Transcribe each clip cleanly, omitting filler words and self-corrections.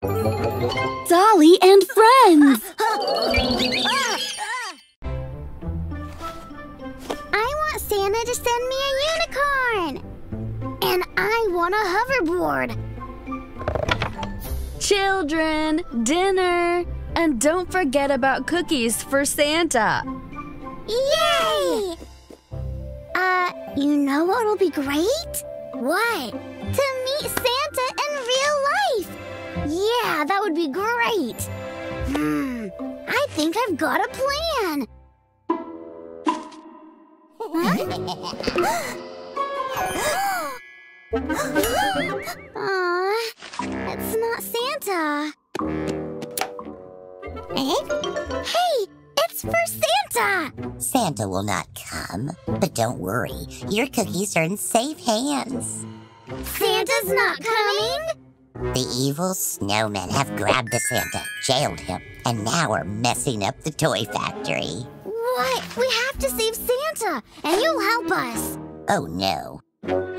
Dolly and Friends! I want Santa to send me a unicorn! And I want a hoverboard! Children, dinner! And don't forget about cookies for Santa! Yay! You know what'll be great? What? To meet Santa in real life! Yeah, that would be great! I think I've got a plan! Huh? Aw, it's not Santa! Hey! It's for Santa! Santa will not come, but don't worry. Your cookies are in safe hands. Santa's not coming? The evil snowmen have grabbed the Santa, jailed him, and now are messing up the toy factory. What? We have to save Santa, and you'll help us. Oh, no.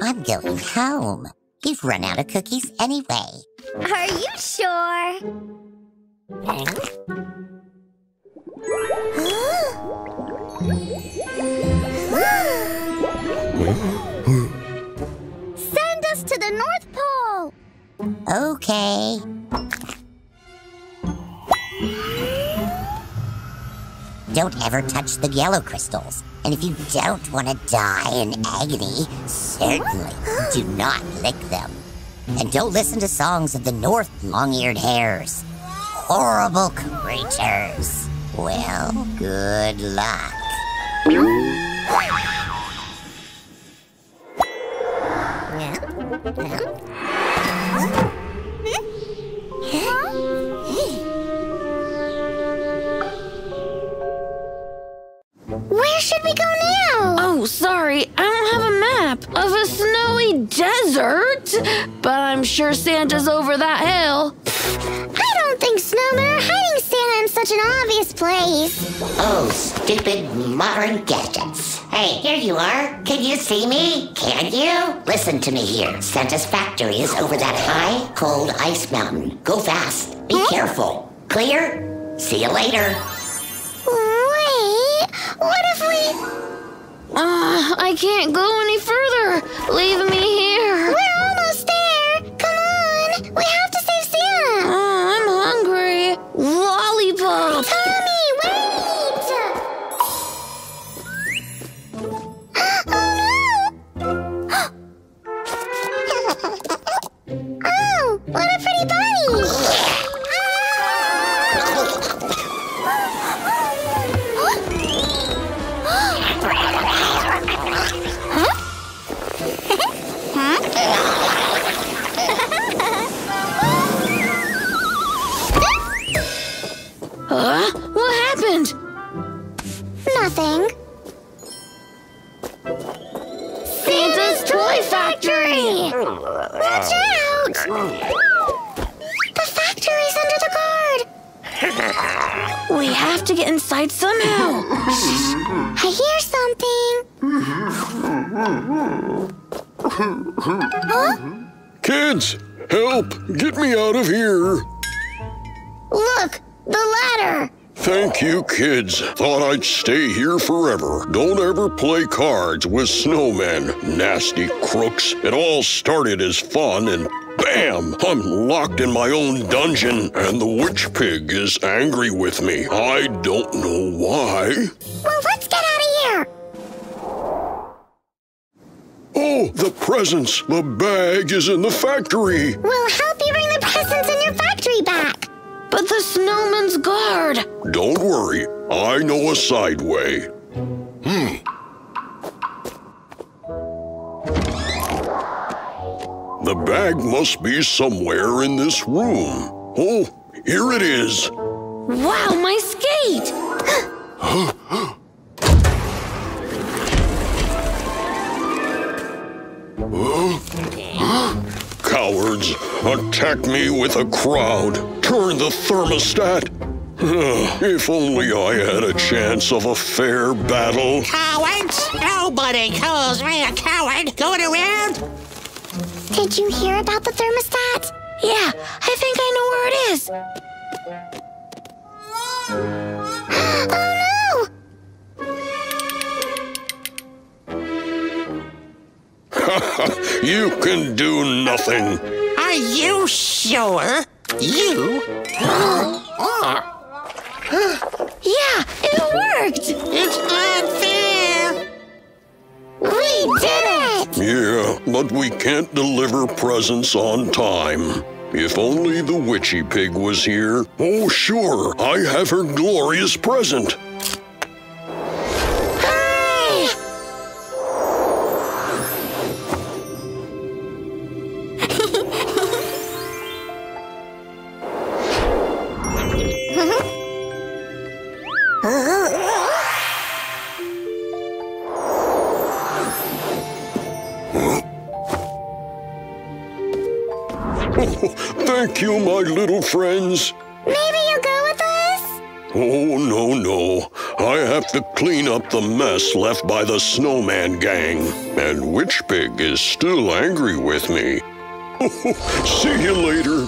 I'm going home. You've run out of cookies anyway. Are you sure? Send us to the North Pole! Okay. Don't ever touch the yellow crystals. And if you don't want to die in agony, certainly do not lick them. And don't listen to songs of the North long-eared hares. Horrible creatures. Well, good luck. Where should we go now? Oh, sorry, I don't have a map of a snowy desert. But I'm sure Santa's over that hill. I don't think snowmen are hiding Santa in such an obvious place. Oh, stupid modern gadgets. Hey, here you are. Can you see me? Can you? Listen to me here. Santa's factory is over that high, cold ice mountain. Go fast. Be careful. Clear? See you later. Wait, what if we... I can't go any further. Leave me here. We're almost there. Come on. We have to... Lollipop! Tommy, wait! Oh, no! Oh, what a pretty body! Huh? Huh? What happened? Nothing. Santa's Toy Factory! Watch out! The factory's under the guard! We have to get inside somehow! Shh! I hear something! Huh? Kids! Help! Get me out of here! Look! The ladder! Thank you, kids. Thought I'd stay here forever. Don't ever play cards with snowmen, nasty crooks. It all started as fun and bam! I'm locked in my own dungeon and the witch pig is angry with me. I don't know why. Well, let's get out of here! Oh, the presents! The bag is in the factory! We'll help you bring the presents in your factory back! But the snowman's guard! Don't worry, I know a side way. The bag must be somewhere in this room. Oh, here it is. Wow, my skate! Cowards, attack me with a crowd. Turn the thermostat. If only I had a chance of a fair battle. Cowards! Nobody calls me a coward. Going around. Did you hear about the thermostat? Yeah, I think I know where it is. Oh no! You can do nothing. Are you sure? You are. Yeah, it worked. It's not fair. We did it! Yeah, but we can't deliver presents on time. If only the witchy pig was here. Oh, sure, I have her glorious present. Hey! Thank you, my little friends. Maybe you'll go with us? Oh, no, no. I have to clean up the mess left by the snowman gang. And Witch Pig is still angry with me. See you later.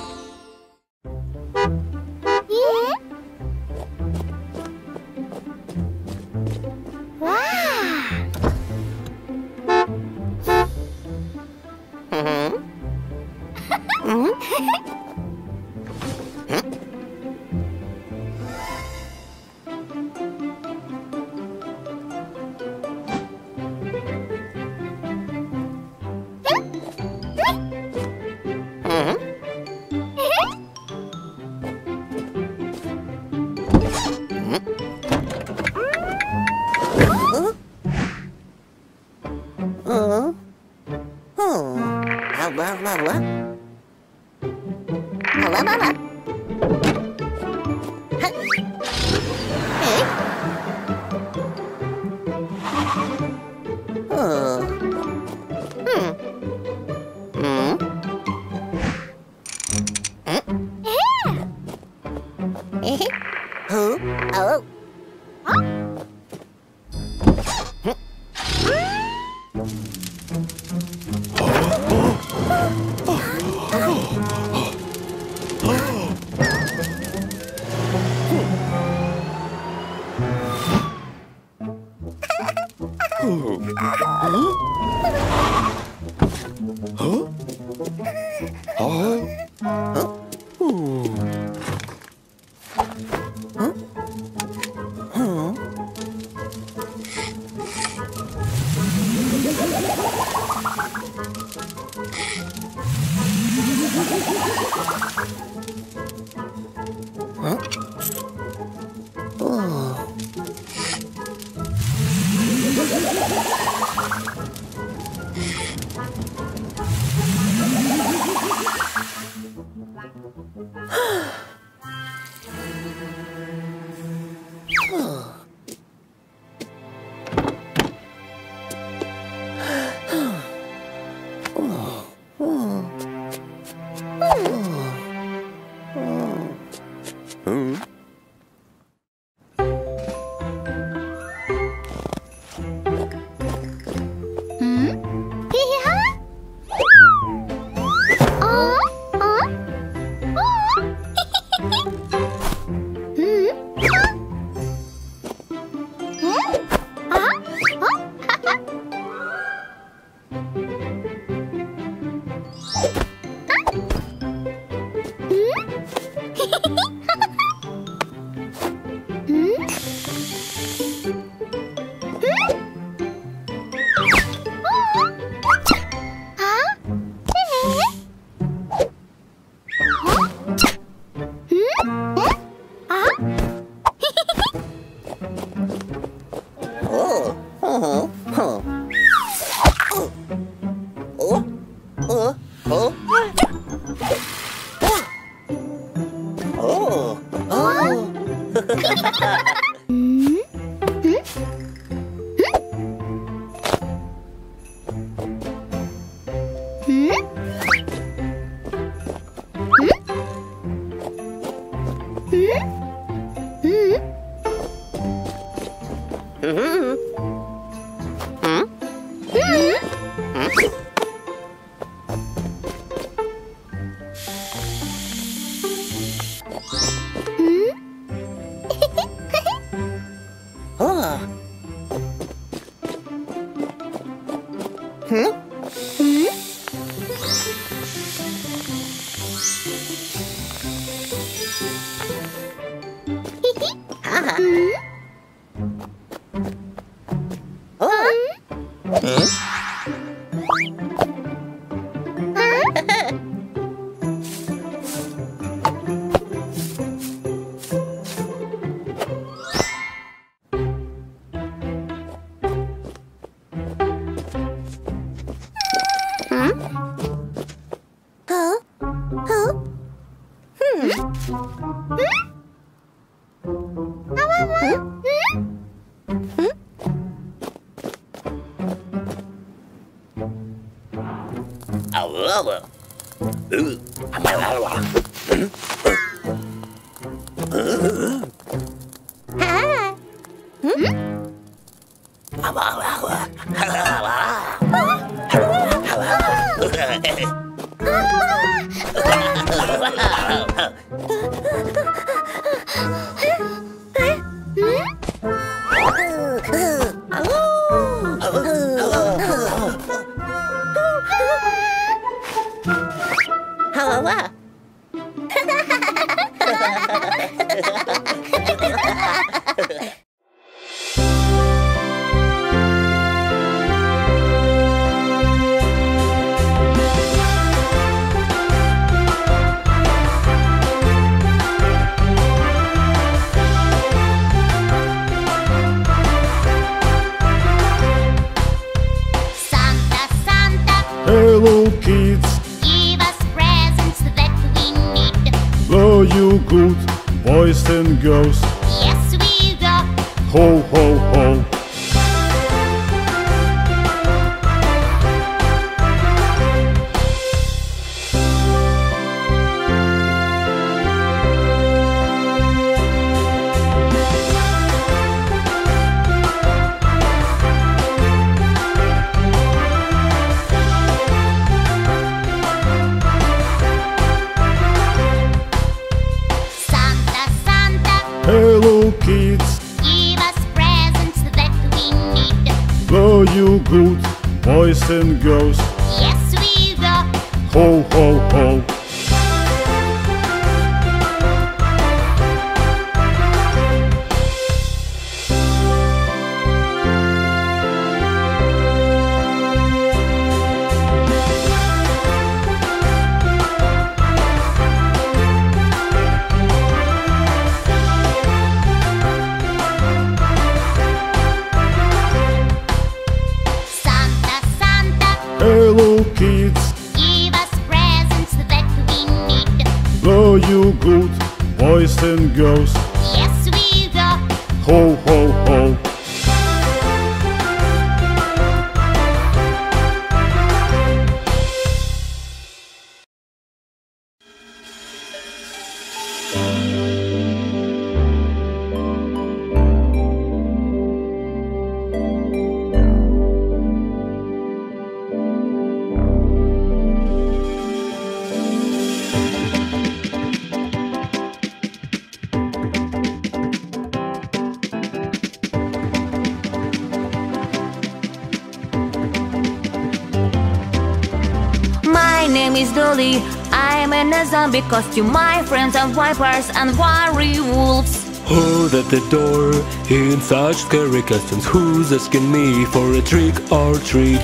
I'm in a zombie costume, my friends are vipers and werewolves. Who's at the door in such scary costumes? Who's asking me for a trick or treat?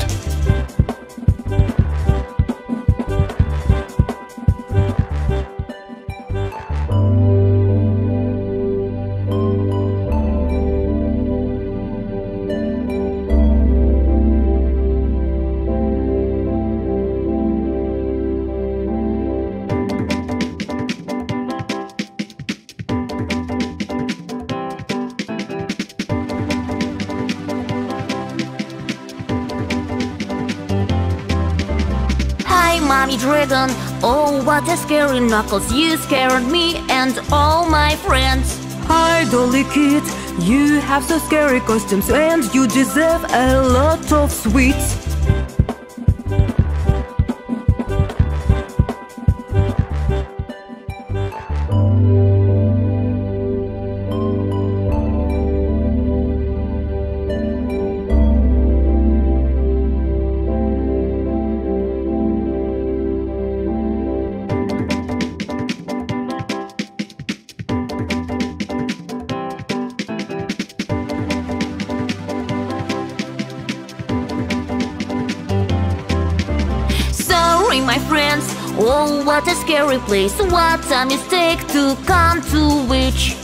What a scary knuckles, you scared me and all my friends. Hi Dolly kids, you have so scary costumes and you deserve a lot of sweets. My friends, oh, what a scary place, what a mistake to come to which.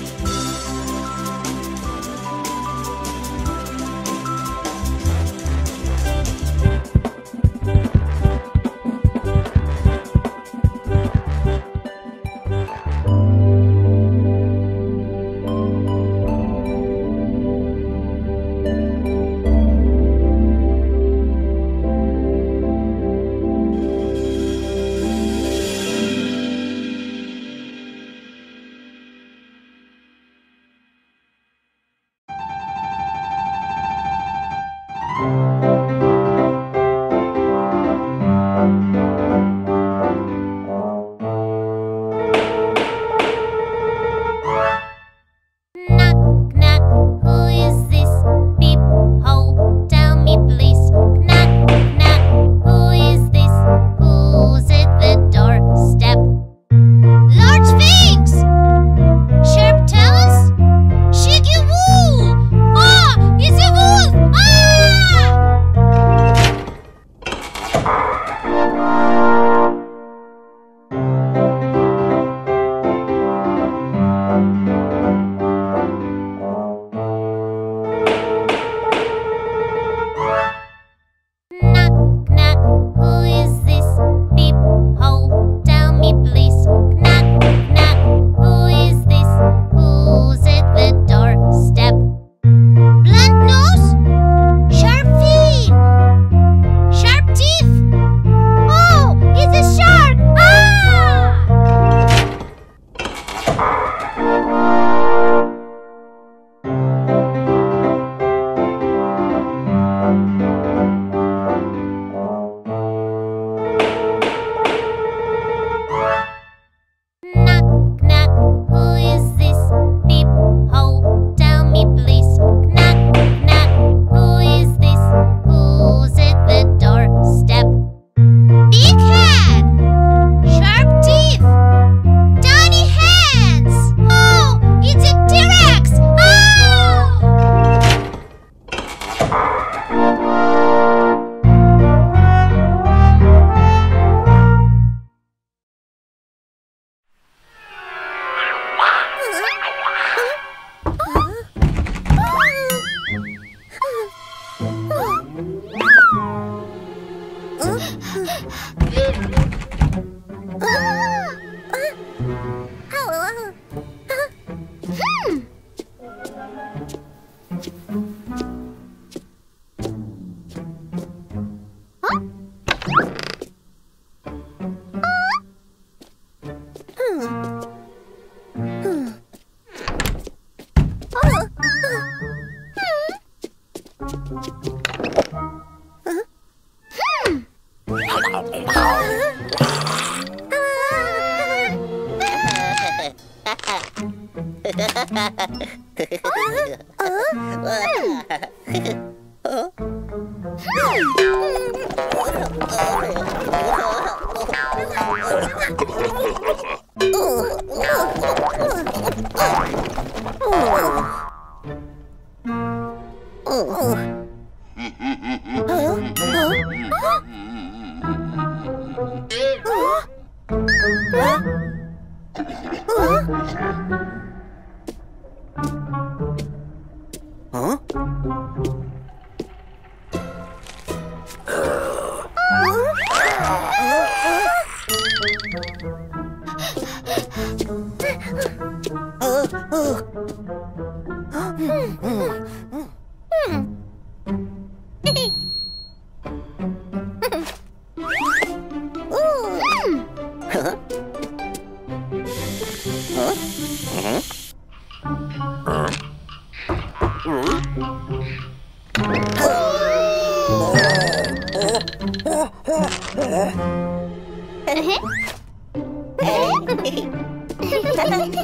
Huh? What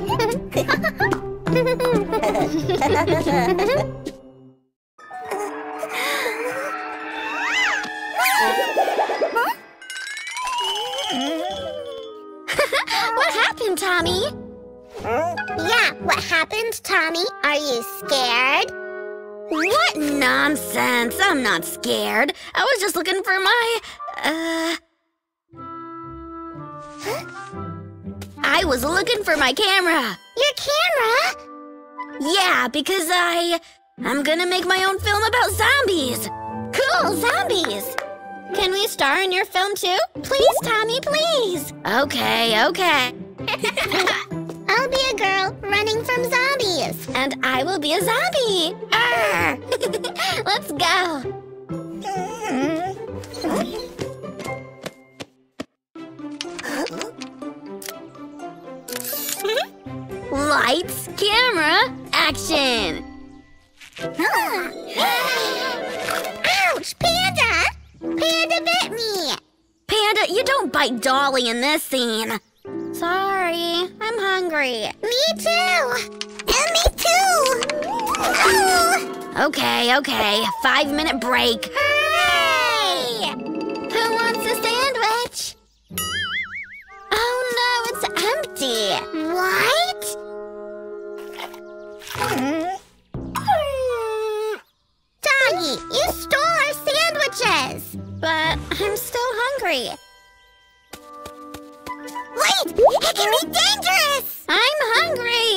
happened, Tommy? Yeah, what happened, Tommy? Are you scared? What nonsense! I'm not scared. I was just looking for my... I was looking for my camera. Your camera? Yeah, because I'm gonna make my own film about zombies. Cool, zombies! Can we star in your film too? Please, Tommy, please! Okay, okay. I'll be a girl running from zombies. And I will be a zombie. Arr! Let's go. Lights, camera, action! Ouch! Panda! Panda bit me! Panda, you don't bite Dolly in this scene. Sorry, I'm hungry. Me too! And me too! Ow! Okay, okay, 5-minute break. Hooray! Who wants a sandwich? Oh no, it's empty. What? Doggy, you stole our sandwiches! But I'm still hungry. Wait! It can be dangerous! I'm hungry!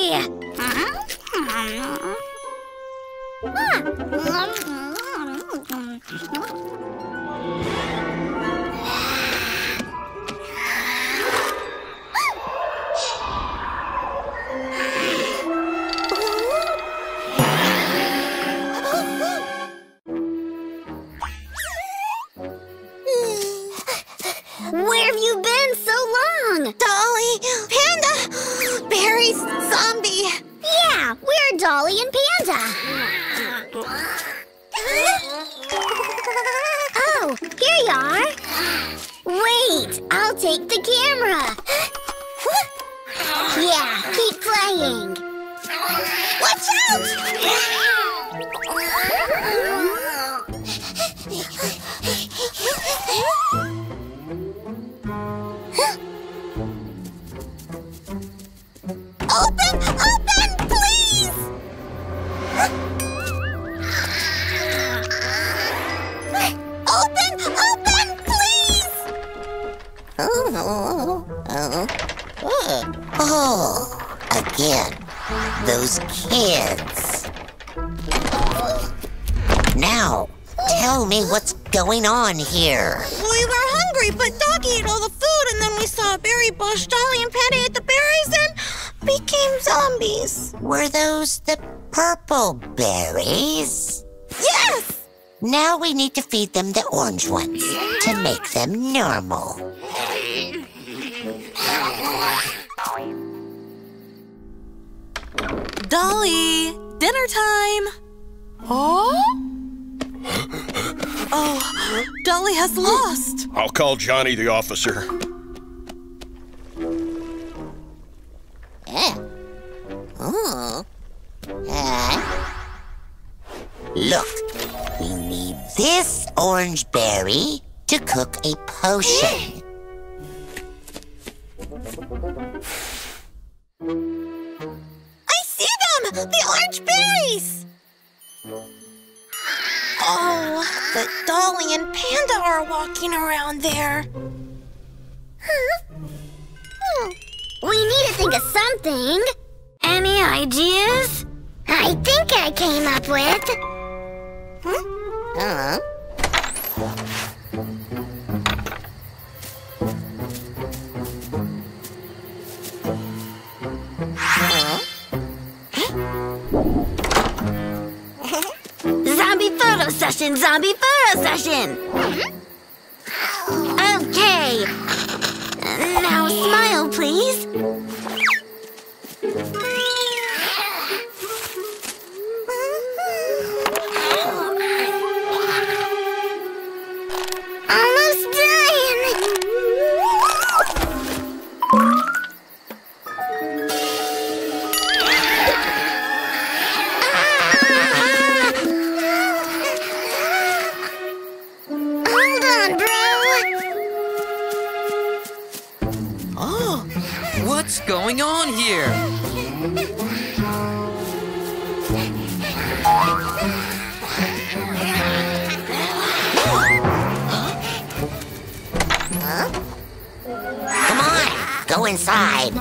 Where have you been so long? Dolly, Panda, Barry's zombie. Yeah, we're Dolly and Panda. Oh, here you are. Wait, I'll take the camera. Yeah, keep playing. Watch out! Open! Open! Please! Open! Open! Please! Oh, again. Those kids. Now, tell me what's going on here. We were hungry, but Doggy ate all the food, and then we saw a berry bush. Dolly and Panda ate the berries, and... became zombies. Were those the purple berries? Yes! Now we need to feed them the orange ones to make them normal. Dolly, dinner time. Oh? Oh, Dolly has lost. I'll call Johnny the officer. Look, we need this orange berry to cook a potion. I see them! The orange berries! Oh, but Dolly and Panda are walking around there. Huh? Oh. We need to think of something. Any ideas? I think I came up with... Huh? Zombie photo session! Zombie photo session! Okay. Now smile, please. Almost done. here. Huh? Come on, go inside.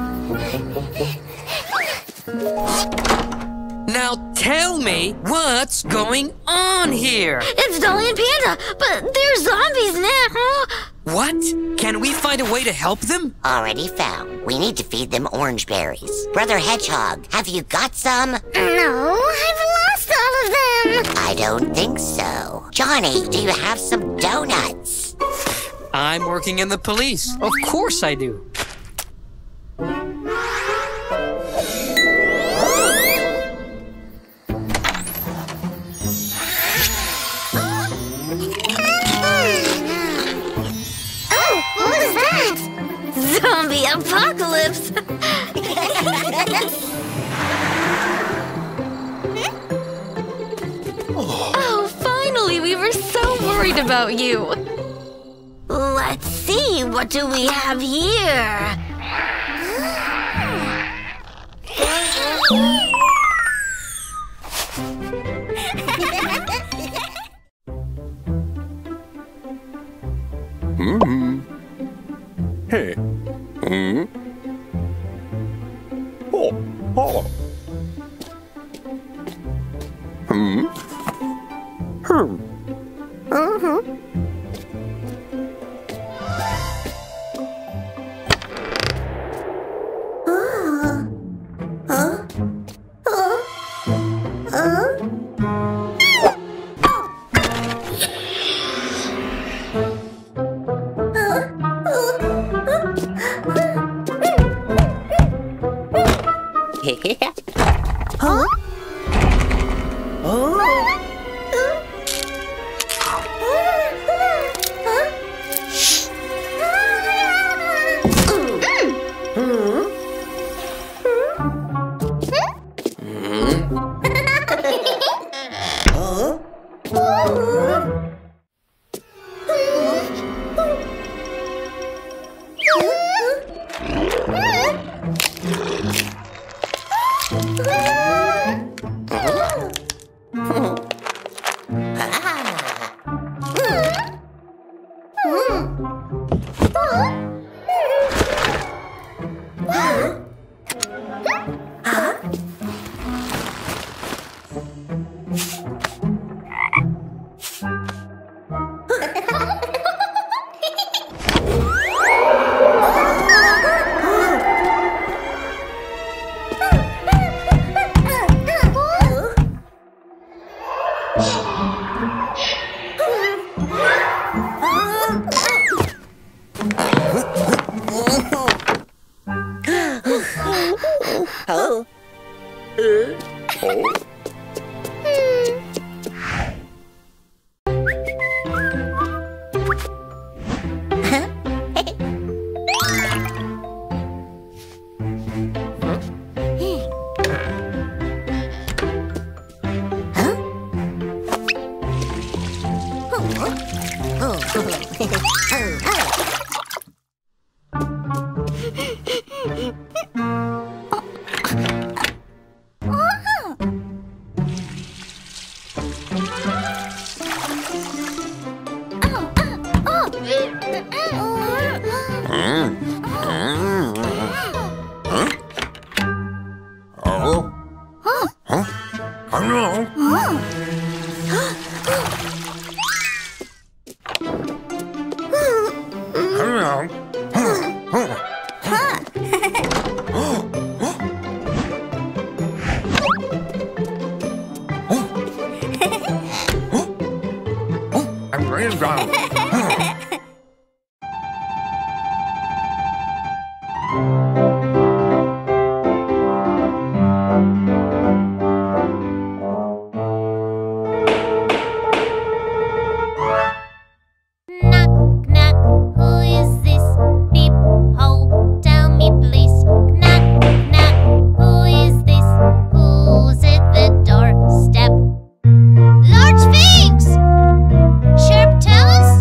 Now tell me what's going on here. It's Dolly and Panda, but they're zombies now. What? Can we find a way to help them? Already found. We need to feed them orange berries. Brother Hedgehog, have you got some? No, I've lost all of them. I don't think so. Johnny, do you have some donuts? I'm working in the police. Of course I do. Zombie apocalypse! Oh, finally! We were so worried about you! Let's see, what do we have here? Hey. Huh? Oh. Large fangs! Sharp toes?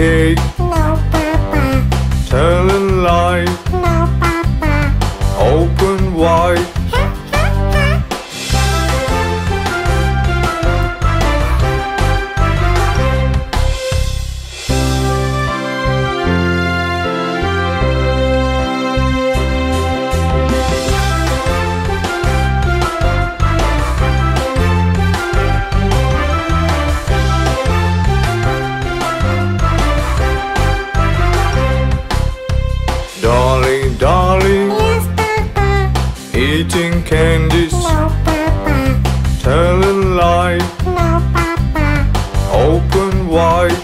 cake. No, Papa. Telling lies. No, Papa. Open wide. Darling, darling. Yes, Papa. Eating candies. No, Papa. Telling lies. No, Papa. Open wide.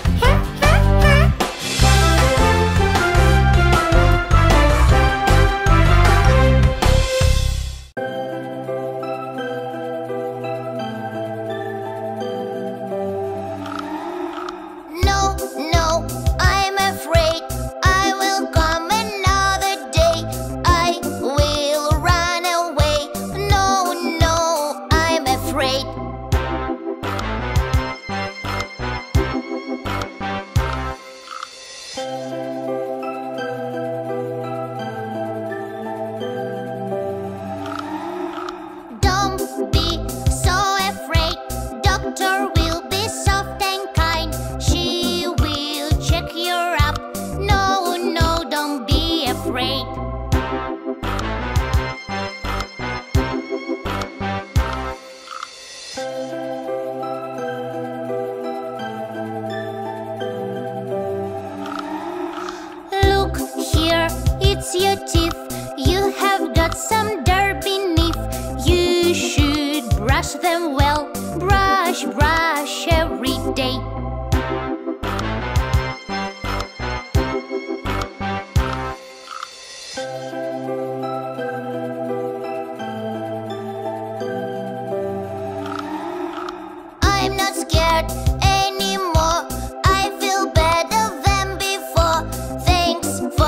Your teeth, you have got some dirt beneath. You should brush them well. Brush, brush every day. I'm not scared anymore. I feel better than before. Thanks for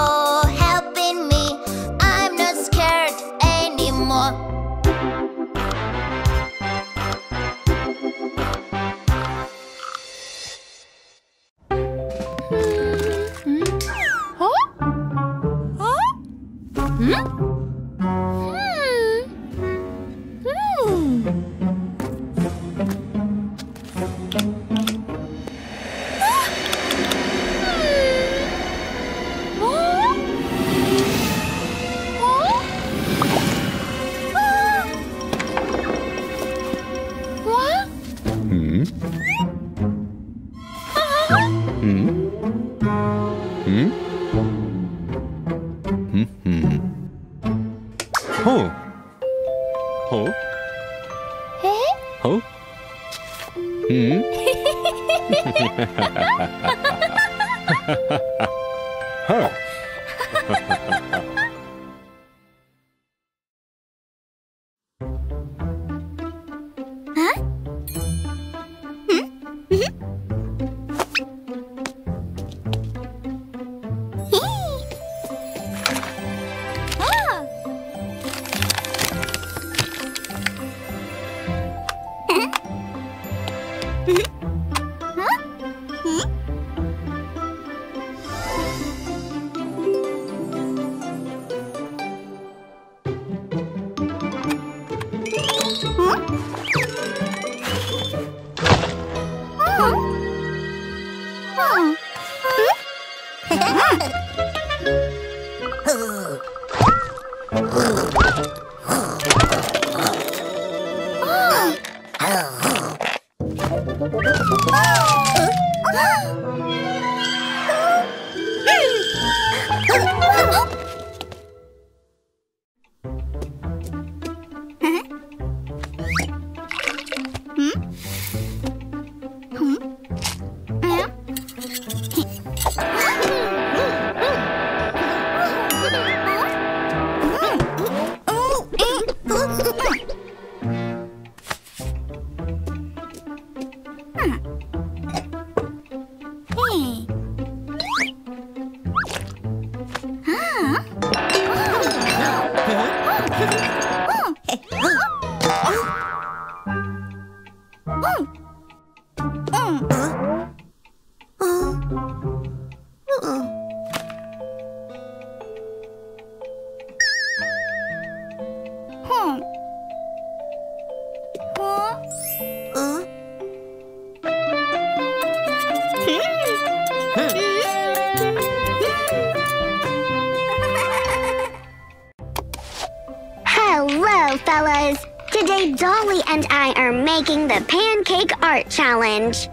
Hello, fellas. Today, Dolly and I are making the Pancake Art Challenge.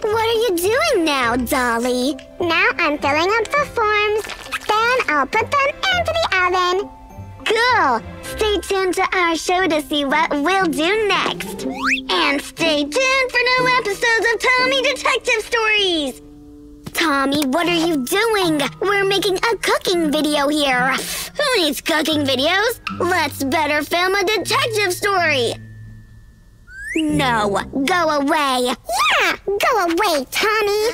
What are you doing now, Dolly? Now I'm filling up the forms. Then I'll put them into the oven. Cool! Stay tuned to our show to see what we'll do next. And stay tuned for new episodes of Tommy Detective Stories! Tommy, what are you doing? We're making a cooking video here. Who needs cooking videos? Let's better film a detective story. No, go away. Yeah, go away, Tommy.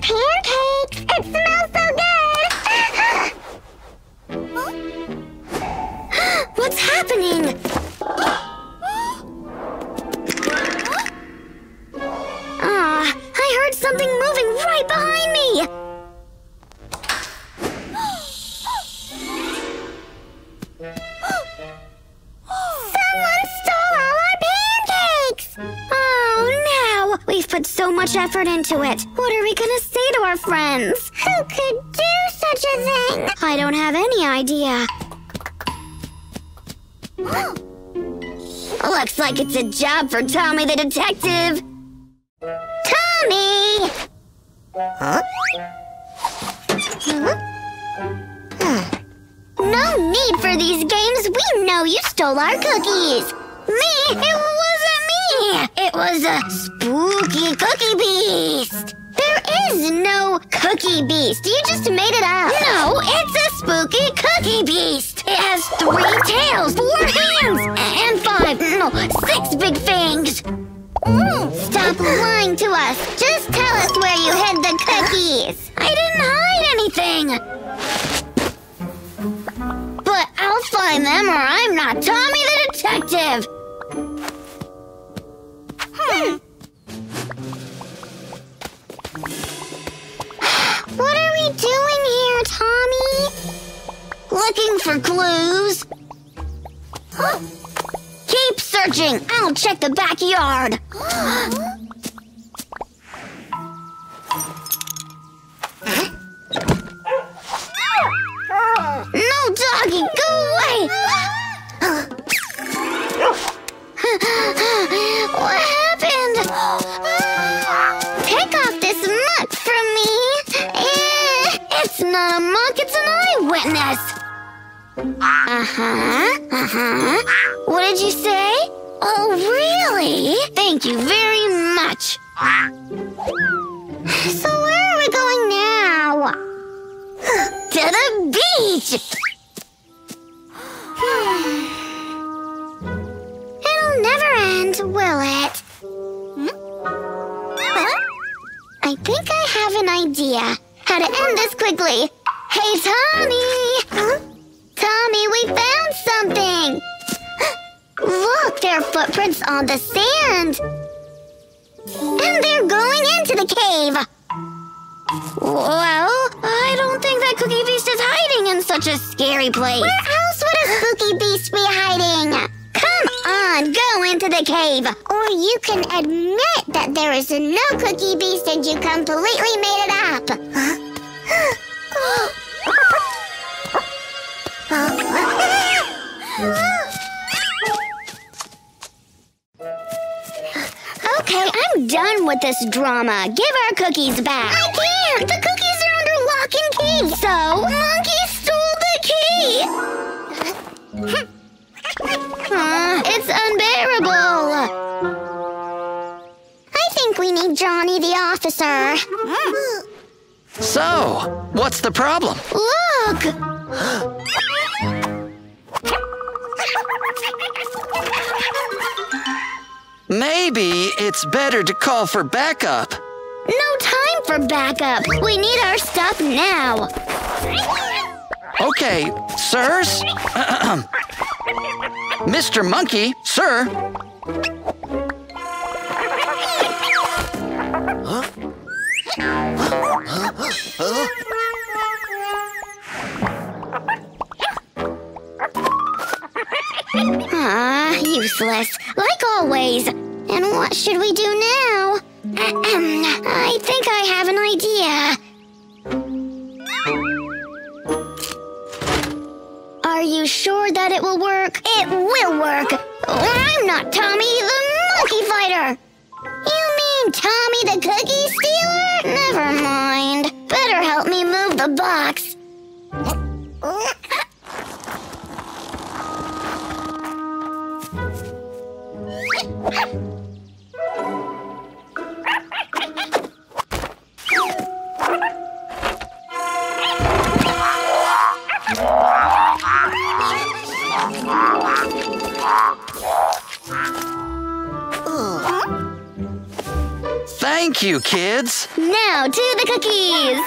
Pancakes! It smells so good! Huh? What's happening? I heard something moving right behind me! Someone stole all our pancakes! Oh, no! We've put so much effort into it. What are we gonna say to our friends? Who could do such a thing? I don't have any idea. Looks like it's a job for Tommy the detective. Tommy! Huh? No need for these games. We know you stole our cookies. Me? It wasn't me. It was a spooky cookie beast. There is no cookie beast. You just made it up. No, it's a spooky cookie beast. It has 3 tails, 4 hands, and 5, no, 6 big fangs. Stop lying to us. Just tell us where you hid the cookies. I didn't hide anything. But I'll find them or I'm not Tommy the detective. What are we doing here, Tommy? Looking for clues. Keep searching. I'll check the backyard. No, doggy, go away. What happened? Take off this muck from me. It's not a muck, it's an eyewitness. What did you say? Oh, really? Thank you very much. So where are we going now? To the beach! It'll never end, will it? I think I have an idea. How to end this quickly. Hey, Tommy! Tommy, we found something! Look, there are footprints on the sand! And they're going into the cave! Well, I don't think that cookie beast is hiding in such a scary place. Where else would a spooky beast be hiding? Come on, go into the cave! Or you can admit that there is no cookie beast and you completely made it up! Okay, I'm done with this drama. Give our cookies back. I can't! The cookies are under lock and key! So? Monkey stole the key! It's unbearable! I think we need Johnny the officer. So, what's the problem? Look! Maybe it's better to call for backup. No time for backup. We need our stuff now. Okay, sirs. Mr. Monkey, sir. useless, like always. And what should we do now? I think I have an idea. Are you sure that it will work? It will work! I'm not Tommy the Monkey Fighter! You mean Tommy the Cookie Stealer? Never mind. Better help me move the box. Thank you, kids. Now to the cookies.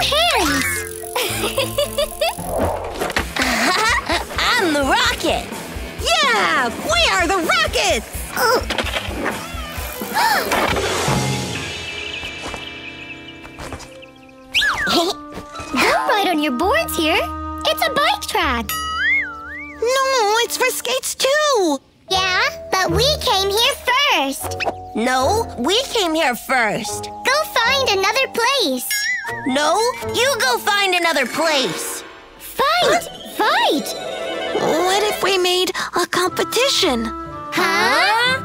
hands! I'm the rocket! Yeah! We are the rockets! Don't ride on your boards here. It's a bike track. No, it's for skates too. Yeah, but we came here first. No, we came here first. Go find another place. No, you go find another place. Fight! Fight! What if we made a competition? Huh?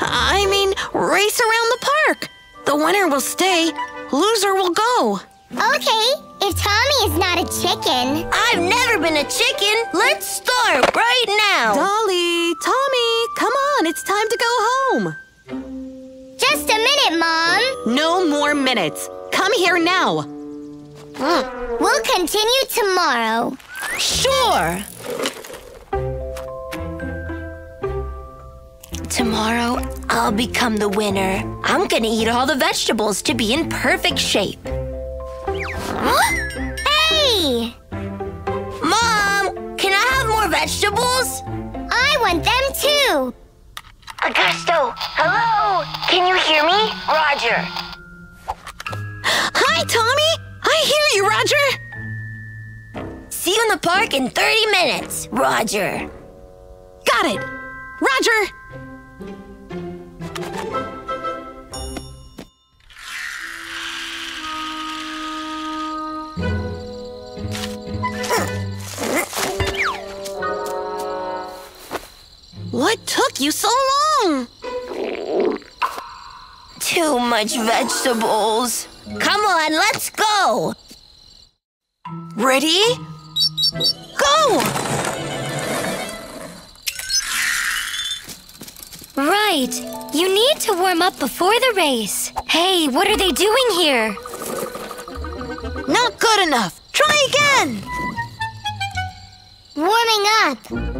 I mean, race around the park. The winner will stay, loser will go. Okay, if Tommy is not a chicken. I've never been a chicken. Let's start right now. Dolly, Tommy, come on, it's time to go home. Just a minute, Mom. No more minutes. Come here now. We'll continue tomorrow. Sure. Tomorrow, I'll become the winner. I'm gonna eat all the vegetables to be in perfect shape. Huh? Hey! Mom, can I have more vegetables? I want them too. Augusto, hello! Can you hear me? Roger. Hi, Tommy! I hear you, Roger! See you in the park in 30 minutes, Roger. Got it! Roger! What took you so long? Too much vegetables. Come on, let's go. Ready? Go! Right. You need to warm up before the race. Hey, what are they doing here? Not good enough. Try again. Warming up.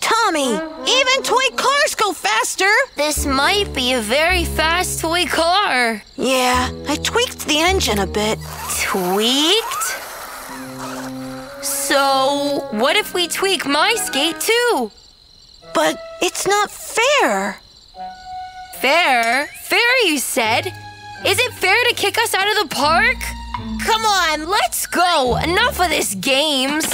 Tommy, even toy cars go faster. This might be a very fast toy car. Yeah, I tweaked the engine a bit. Tweaked? So, what if we tweak my skate too? But it's not fair. Fair? Fair, you said? Is it fair to kick us out of the park? Come on, let's go! Enough of this games!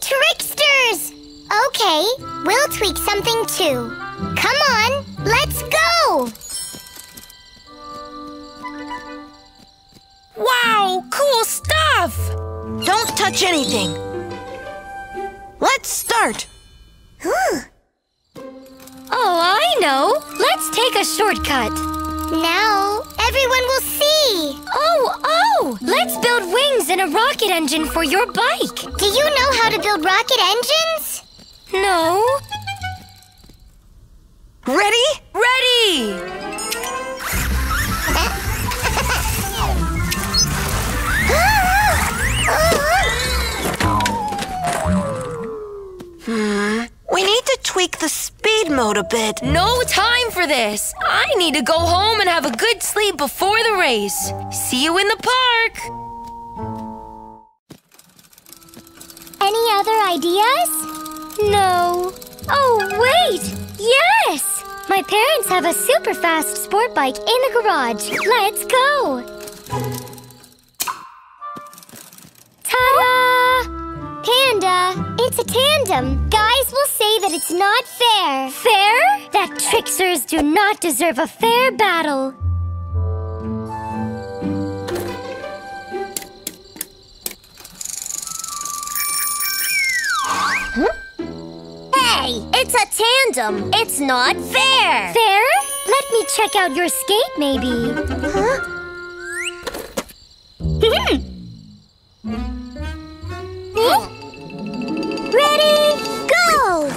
Tricksters! Okay, we'll tweak something too. Come on, let's go! Wow, cool stuff! Don't touch anything. Let's start! Oh, I know! Let's take a shortcut! Now, everyone will see! Oh! Let's build wings and a rocket engine for your bike! Do you know how to build rocket engines? No. Ready? Ready! We need to tweak the speed mode a bit. No time for this. I need to go home and have a good sleep before the race. See you in the park. Any other ideas? No. Oh, wait. Yes. My parents have a super fast sport bike in the garage. Let's go. Ta-da! Panda, it's a tandem. Guys will say that it's not fair. Fair? That tricksters do not deserve a fair battle. Hey, it's a tandem. It's not fair. Fair? Let me check out your skate, maybe. Huh? Ready, go!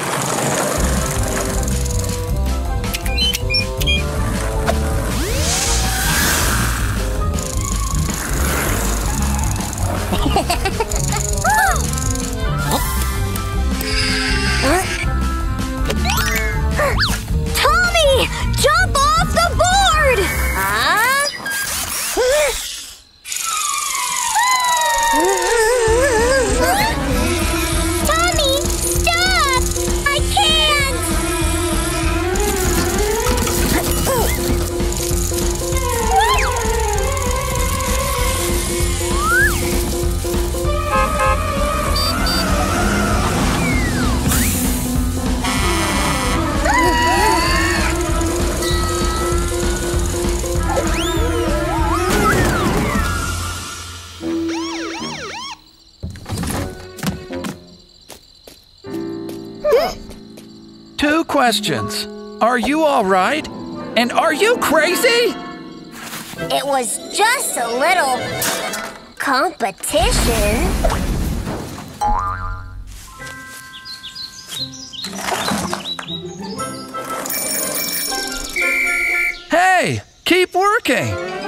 questions. Are you all right? And are you crazy? It was just a little competition. Hey, keep working.